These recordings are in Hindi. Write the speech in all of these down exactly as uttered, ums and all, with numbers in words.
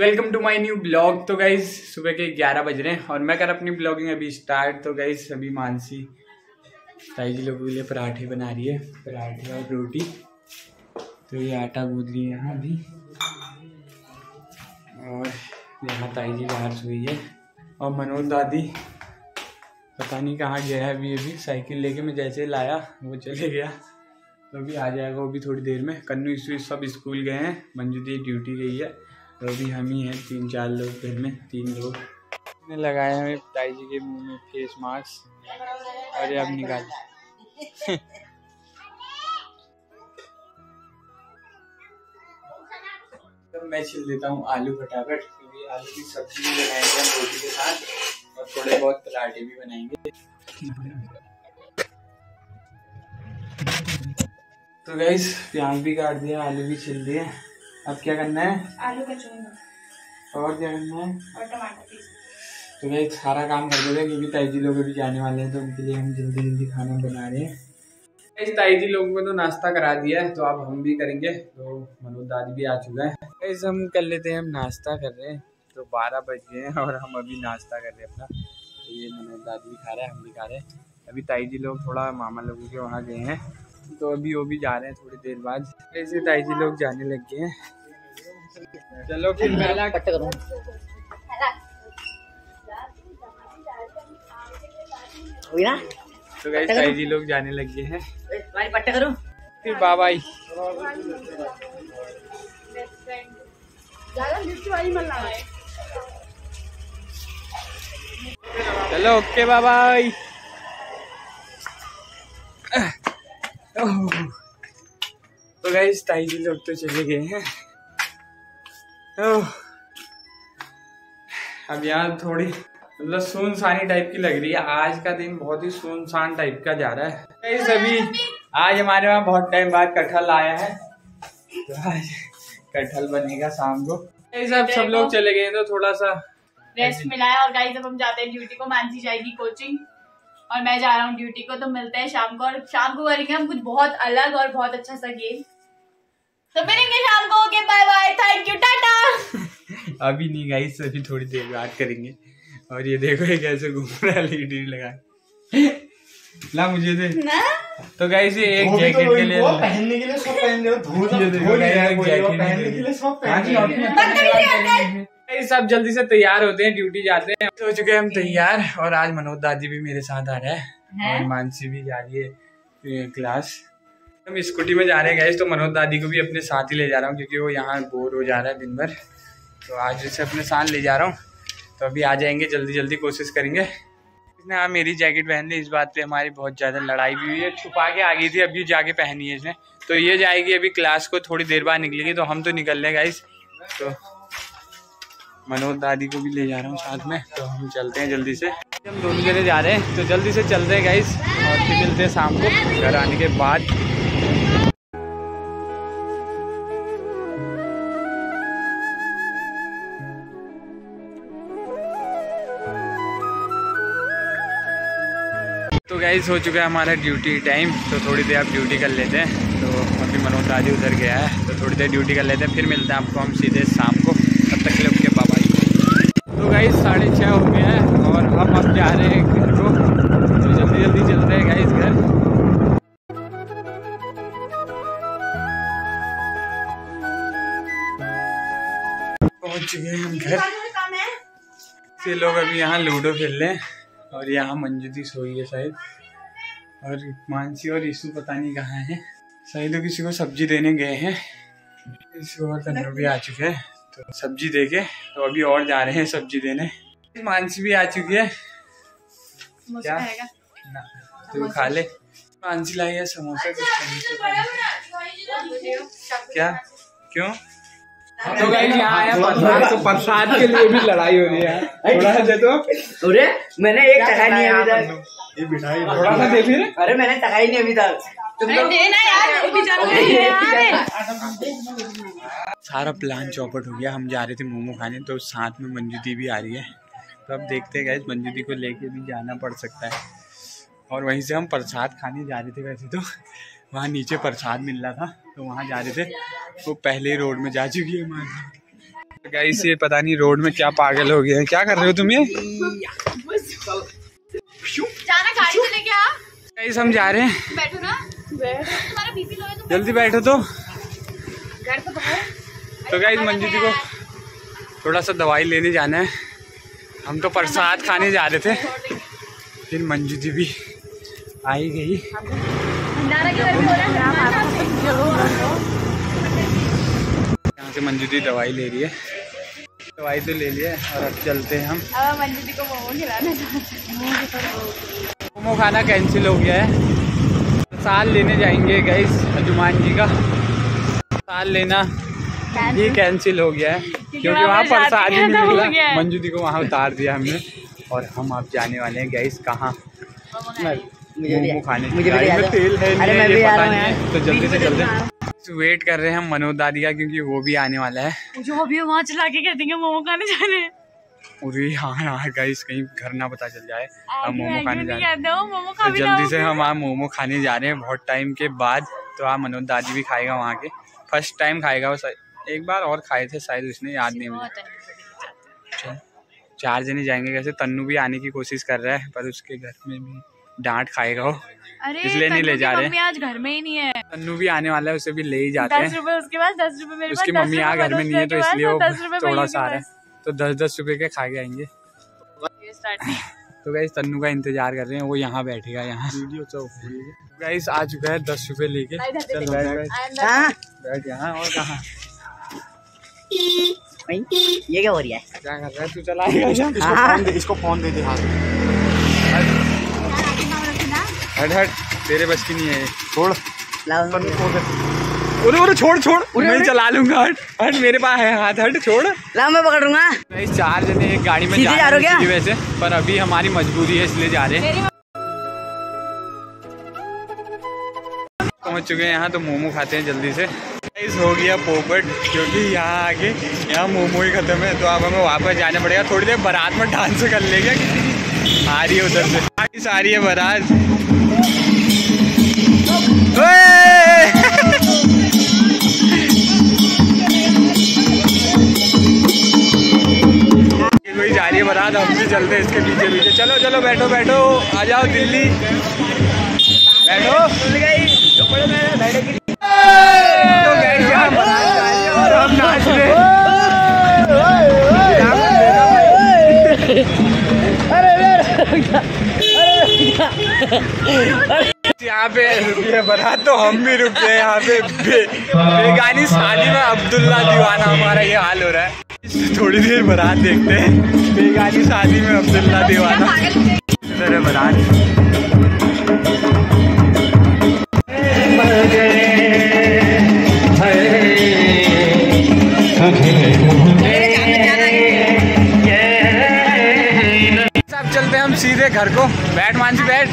Welcome to my new blog. तो गाइज सुबह के ग्यारह बज रहे हैं और मैं कर अपनी ब्लॉगिंग अभी स्टार्ट। तो गाइज अभी मानसी ताई जी लोगों के लिए पराठे बना रही है, पराठे और रोटी। तो ये आटा गूंद रही है यहाँ अभी, और यहाँ ताई जी बाहर सोई है और मनोज दादी पता नहीं कहाँ गया है अभी। अभी साइकिल लेके मैं जैसे लाया वो चले गया, तो अभी आ जाएगा वो भी थोड़ी देर में। कन्नू इशू सब स्कूल गए हैं, मंजू दी ड्यूटी गई है, तो अभी हम ही हैं तीन चार लोग घर में। तीन लोग ने लगाए हमें ताई जी के मुंह में फेस मास्क। अरे अब निकाल तो मैं छिल देता हूँ आलू फटाफट, क्योंकि आलू की सब्जी भी बनाएंगे हम रोटी के साथ और थोड़े बहुत पराठे भी बनाएंगे। तो गाइस प्याज भी काट दिया, आलू भी छिल दिए। अब क्या करना है? आलू का चोखा। और क्या करना है? और टमाटर पीस। तो गाइस सारा काम कर देते हैं क्योंकि ताई जी लोग भी जाने वाले हैं, तो उनके लिए हम जल्दी जल्दी खाना बना रहे हैं। गाइस ताई जी लोगों को तो नाश्ता करा दिया है, तो अब हम भी करेंगे। तो मनोज दादी भी आ चुका है। गाइस हम कर लेते हैं, हम नाश्ता कर रहे हैं। तो बारह बज गए हैं और हम अभी नाश्ता कर रहे हैं अपना। तो ये मनोज दादी भी खा रहे हैं, हम भी खा रहे हैं। अभी ताई जी लोग थोड़ा मामा लोगों के वहाँ गए हैं, तो अभी वो भी जा रहे हैं थोड़ी देर बाद। ऐसे ताई जी लोग जाने लग गए हैं। चलो फिर मैं कट करूँ। तो गाइस ताई जी लोग जाने लग गए हैं, फिर बाय बाय। चलो ओके बाय बाय। तो गाइस ताई जी लोग तो चले गए हैं। अब यहाँ थोड़ी मतलब सुनसानी टाइप की लग रही है, आज का दिन बहुत ही सुनसान टाइप का जा रहा है। गाइस अभी आज हमारे वहाँ बहुत टाइम बाद कटहल आया है, तो आज कटहल बनेगा शाम को। गाइस अब सब लोग चले गए तो थोड़ा सा रेस्ट मिला है, और गाइस अब हम जाते हैं ड्यूटी को। मानसी जाएगी कोचिंग और मैं जा रहा हूँ ड्यूटी को। तो मिलते हैं शाम को, और शाम को करेंगे हम कुछ बहुत अलग और बहुत अच्छा सा गेम। तो मिलेंगे शाम को, okay bye bye, thank you, tata. अभी नहीं गाइस, अभी थोड़ी देर बात करेंगे। और ये देखो ये कैसे घूम रहा है, एलईडी लगा ला मुझे दे ना। तो गाइस ये एक जैकेट के लिए पहनने के लिए सब पहन लो, धूल ये देखो गाइस जैकेट पहनने के लिए सब पहन लो। सब जल्दी से तैयार होते हैं, ड्यूटी जाते हैं। हो चुके हैं हम तैयार, और आज मनोज दादी भी मेरे साथ आ रहा है, है? और मानसी भी जा रही है क्लास। हम स्कूटी में जा रहे हैं गाइस, तो मनोज दादी को भी अपने साथ ही ले जा रहा हूँ क्योंकि वो यहाँ बोर हो जा रहा है दिन भर। तो आज उसे अपने साथ ले जा रहा हूँ, तो अभी आ जाएंगे, जल्दी जल्दी कोशिश करेंगे। इसने हाँ मेरी जैकेट पहन ली, इस बात पे हमारी बहुत ज़्यादा लड़ाई भी हुई है। छुपा के आ गई थी, अभी जाके पहनी है इसने। तो ये जाएगी अभी क्लास को, थोड़ी देर बाद निकलेगी, तो हम तो निकल रहे गाइस। तो मनोज दादी को भी ले जा रहा हूँ साथ में, तो हम चलते हैं जल्दी से। हम दोनों जगह जा रहे हैं, तो जल्दी से चलते हैं गाइस, और फिर मिलते हैं शाम को घर आने के बाद। तो गाइस हो चुका है हमारा ड्यूटी टाइम, तो थोड़ी देर आप ड्यूटी कर लेते हैं। तो अभी मनोज दादी उधर गया है, तो थोड़ी देर ड्यूटी कर लेते हैं, फिर मिलते हैं आपको हम सीधे शाम को। तब तक के लिए गाइस साढ़े छः हो गया है और हम अब जा रहे हैं घर को, तो जल्दी जल्दी चलते हैं गाइस घर। पहुंच गए हम घर से। लोग अभी यहाँ लूडो खेल रहे हैं, और यहाँ मंजूदी सोई है शायद, और मानसी और ईशू पता नहीं कहाँ है। शायद किसी को सब्जी देने गए हैं। ईशू और कन्नू भी आ चुके हैं, तो सब्जी देके तो अभी और जा रहे हैं सब्जी देने। मानसी भी आ चुकी है, क्या ना तू खा ले। मानसी लाई है समोसा, क्या क्यों? तो गाइस यहाँ आया प्रसाद, तो प्रसाद के लिए भी लड़ाई हो रही है। थोड़ा सा दे दो। अरे मैंने एक टका नहीं अभी तक, ये मिठाई थोड़ा सा दे फिर। अरे मैंने टका ही नहीं अभी तक, सारा प्लान चौपट हो गया। हम जा रहे थे मोमो खाने, तो साथ में मंजूदी भी आ रही है, तो अब देखते हैं गाइस मंजूदी को लेके भी जाना पड़ सकता है। और वहीं से हम प्रसाद खाने जा रहे थे, वैसे तो वहाँ नीचे प्रसाद मिल रहा था, तो वहाँ जा रहे थे। वो पहले रोड में जा चुकी है। गाइस ये पता नहीं रोड में क्या पागल हो गए हैं, क्या कर रहे हो तुम ये? गाड़ी से लेके आ। गाइस हम जा रहे हैं, बैठो ना, तुम्हारा बीपी लो है, तुम जल्दी बैठो तो घर तो बाहर। तो गाइस मंजू जी को थोड़ा सा दवाई लेने जाना है, हम तो प्रसाद खाने जा रहे थे लेकिन मंजू जी भी आई गई। यहाँ से मंजू जी दवाई ले रही है, दवाई तो ले लिया और अब चलते हैं हम। अब मंजू जी को मोमो खिलाने जाते हैं, मोमो खाना कैंसिल हो गया है। प्रसाद लेने जाएंगे गाइस हनुमान जी का, प्रसाद लेना ये कैंसिल हो गया है क्योंकि वहाँ प्रसाद ही नहीं मिला। मंजू दी को वहाँ उतार दिया हमने और हम आप जाने वाले हैं गैस कहाँ मोमो खाने। गाड़ी में तेल है नहीं है, ये पता नहीं है, तो जल्दी से जल्दी वेट कर रहे हैं हम मनोदादी का क्योंकि वो भी आने वाला है। जो अभी वहाँ चला के कहते हैं मोमो खाने जा रहे हैं, अरे हाँ गाइस कहीं घर ना पता चल जाए हम मोमो खाने जा रहे हैं। जल्दी से हम आप मोमो खाने जा रहे हैं बहुत टाइम के बाद, तो आप मनोदादी भी खाएगा वहाँ के, फर्स्ट टाइम खाएगा। वो एक बार और खाए थे शायद उसने, याद नहीं मुझे। चार जने जाएंगे कैसे, तन्नू भी आने की कोशिश कर रहा है पर उसके घर में भी डांट खाएगा वो, इसलिए नहीं ले जा रहे। आज घर में ही नहीं है, तन्नू भी आने वाला है, उसे भी ले ही जाते हैं। दस रुपए उसके पास, दस रुपए मेरे पास। उसकी मम्मी यहाँ घर में नहीं है तो इसलिए वो थोड़ा सा है, तो दस दस रुपए के खा के आएंगे। तो गाइस तन्नू का इंतजार कर रहे हैं, वो यहाँ बैठेगा। यहाँ गाइस आ चुका है दस रुपए लेके, बैठ यहाँ और कहाँ ये क्या हो रहा है, क्या कर रहा है तू? चलाएगा इसको फोन दे दे हाथ। हट हट तेरे बस की नहीं है, छोड़ छोड़ छोड़ छोड़ मैं चला लूंगा। हट हट मेरे पास है हाथ, हट छोड़ लाओ मैं पकड़ लूंगा। चार जने एक गाड़ी में जा रहे हैं वैसे, पर अभी हमारी मजबूरी है इसलिए जा रहे हैं। पहुँच चुके हैं यहाँ, तो मोमो खाते हैं जल्दी से। हो गया पोपट क्योंकि यहाँ आके यहाँ मोमो ही खत्म है, तो अब हमें वापस जाना पड़ेगा। थोड़ी देर बारात में डांस कर लेगा, किसी आ रही है उधर से, सारी सारी है बारात। कोई जा रही है बारात, हम भी चलते हैं इसके पीछे पीछे। चलो चलो बैठो बैठो, आ जाओ दिल्ली, बैठो गई। यहाँ पे रुकी है बारात तो हम भी रुक गए यहाँ पे। बे, बेगानी शादी में अब्दुल्ला दीवाना, हमारा ये हाल हो रहा है। थोड़ी देर बारात देखते हैं, बेगानी शादी में अब्दुल्ला दीवाना। बारात सब चलते हैं हम सीधे घर को। बैठ मानसी बैठ।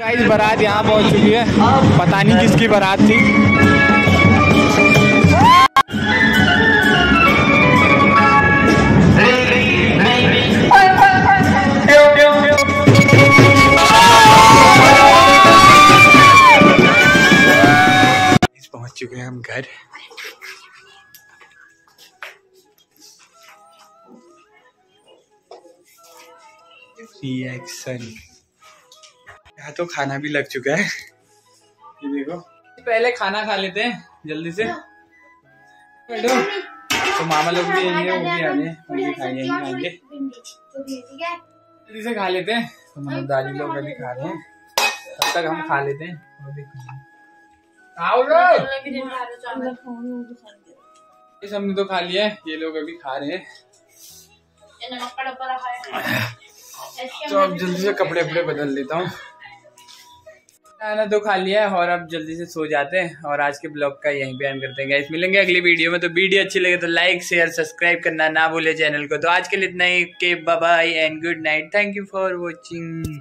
गाइस बारात यहाँ पहुँच चुकी है, पता नहीं किसकी बारात थी। पहुँच चुके हैं हम घर, रिएक्शन। यहाँ तो खाना भी लग चुका है, ये देखो। पहले खाना खा लेते हैं जल्दी से, बैठो। तो मामा लोग भी आएंगे, वो भी आने, वो भी खाएंगे खाएंगे जल्दी से खा लेते हैं। तो मतलब दादी लोग अभी खा रहे हैं, तब तक हम खा लेते हैं। इस हमने तो खा लिया है, ये लोग अभी खा रहे हैं। तो अब जल्दी से कपड़े वपड़े बदल लेता हूँ। खाना तो खा लिया है और अब जल्दी से सो जाते हैं और आज के ब्लॉग का यहीं पे एंड करते हैं गाइस। मिलेंगे अगली वीडियो में, तो वीडियो अच्छी लगे तो लाइक शेयर सब्सक्राइब करना ना भूले चैनल को। तो आज के लिए इतना ही, के bye bye and good night. Thank you for watching.